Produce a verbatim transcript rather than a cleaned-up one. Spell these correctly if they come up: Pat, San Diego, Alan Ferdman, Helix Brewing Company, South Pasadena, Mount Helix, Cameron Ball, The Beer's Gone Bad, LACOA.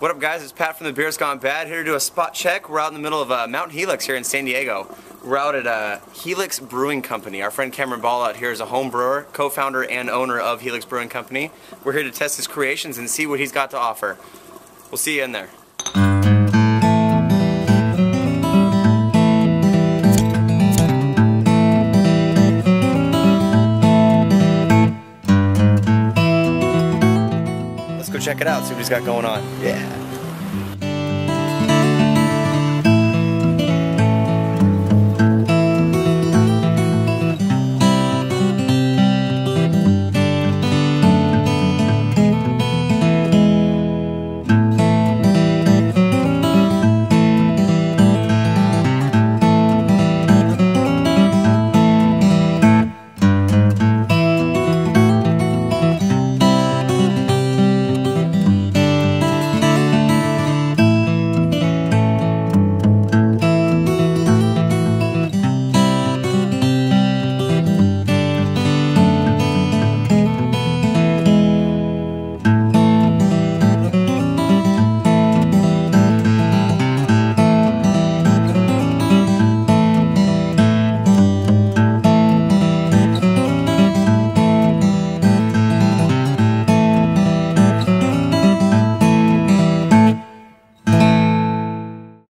What up, guys? It's Pat from The Beer's Gone Bad here to do a spot check. We're out in the middle of uh, Mount Helix here in San Diego. We're out at uh, Helix Brewing Company. Our friend Cameron Ball out here is a home brewer, co-founder and owner of Helix Brewing Company. We're here to test his creations and see what he's got to offer. We'll see you in there. Check it out, see what he's got going on. Yeah.